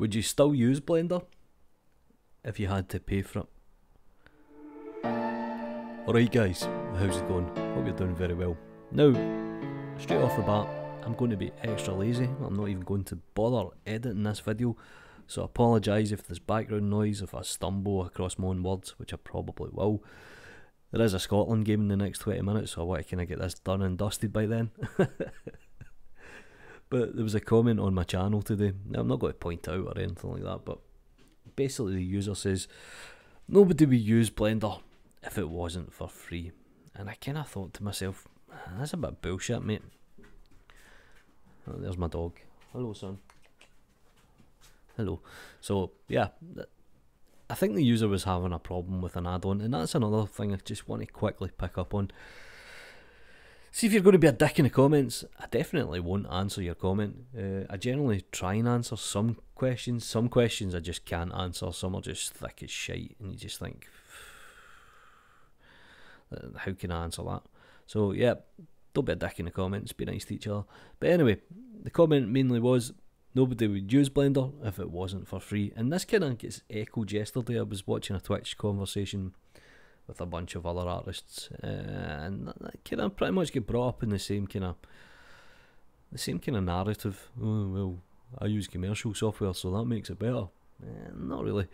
Would you still use Blender if you had to pay for it? Alright guys, how's it going? Hope you're doing very well. Now, straight off the bat, I'm going to be extra lazy. I'm not even going to bother editing this video, so I apologise if there's background noise, if I stumble across my own words, which I probably will. There is a Scotland game in the next 20 minutes, so I want to kind of get this done and dusted by then. But there was a comment on my channel today. Now, I'm not going to point out or anything like that, but basically the user says, nobody would use Blender if it wasn't for free. And I kind of thought to myself, that's a bit bullshit, mate. Oh, there's my dog. Hello, son. Hello. So, yeah, I think the user was having a problem with an add-on, and that's another thing I just want to quickly pick up on. See, if you're going to be a dick in the comments, I definitely won't answer your comment. I generally try and answer some questions. Some questions I just can't answer. Some are just thick as shite, and you just think, how can I answer that? So, yeah, don't be a dick in the comments. Be nice to each other. But anyway, the comment mainly was, nobody would use Blender if it wasn't for free. And this kind of gets echoed yesterday. I was watching a Twitch conversation with a bunch of other artists, and that kind of pretty much get brought up in the same kind of narrative. Oh, well, I use commercial software, so that makes it better. Not really.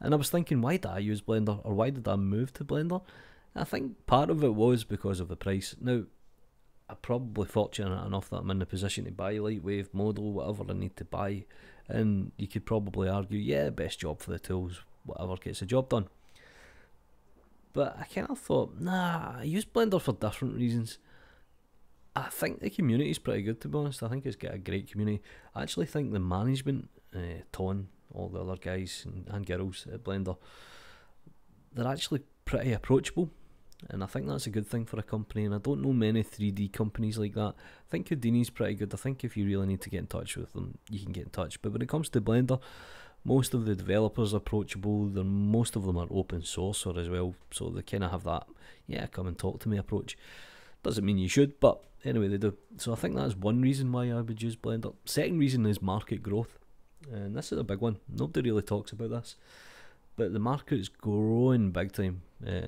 And I was thinking, why did I use Blender, or why did I move to Blender? I think part of it was because of the price. Now, I'm probably fortunate enough that I'm in the position to buy Lightwave, Modo, whatever I need to buy, and you could probably argue, yeah, best job for the tools, whatever gets the job done. But I kind of thought, nah, I use Blender for different reasons. I think the community's pretty good, to be honest. I think it's got a great community. I actually think the management, Ton, all the other guys and girls at Blender, they're actually pretty approachable. And I think that's a good thing for a company. And I don't know many 3D companies like that. I think Houdini's pretty good. I think if you really need to get in touch with them, you can get in touch. But when it comes to Blender, most of the developers are approachable. Most of them are open source as well, so they kind of have that, yeah, come and talk to me approach. Doesn't mean you should, but anyway, they do. So I think that's one reason why I would use Blender. Second reason is market growth, and this is a big one. Nobody really talks about this, but the market is growing big time.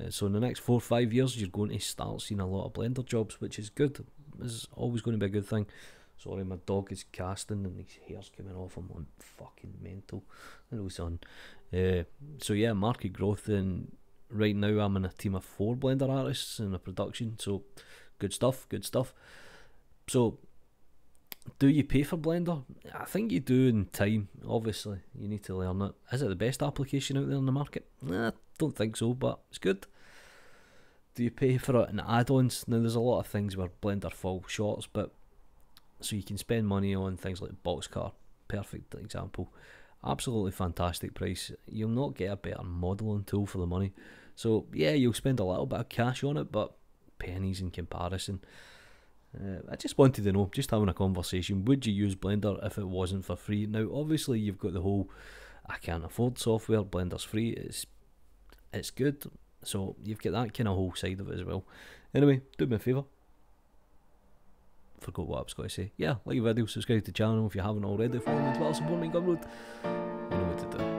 So in the next 4 or 5 years, you're going to start seeing a lot of Blender jobs, which is good. It's always going to be a good thing. Sorry, my dog is casting and his hair's coming off him. I'm fucking mental. Hello, son. So yeah, market growth, and right now I'm in a team of 4 Blender artists in a production, so good stuff, good stuff. So, do you pay for Blender? I think you do in time, obviously. You need to learn it. Is it the best application out there in the market? Nah, I don't think so, but it's good. Do you pay for it in add-ons? Now, there's a lot of things where Blender falls short, but so you can spend money on things like Boxcar, perfect example. Absolutely fantastic price. You'll not get a better modeling tool for the money. So yeah, you'll spend a little bit of cash on it, but pennies in comparison. I just wanted to know, just having a conversation, would you use Blender if it wasn't for free? Now obviously you've got the whole, I can't afford software, Blender's free, it's good. So you've got that kind of whole side of it as well. Anyway, do me a favour. Forgot what I was going to say. Yeah, like the video, subscribe to the channel if you haven't already, follow me on Twitter, support me on Gumroad. You know what to do.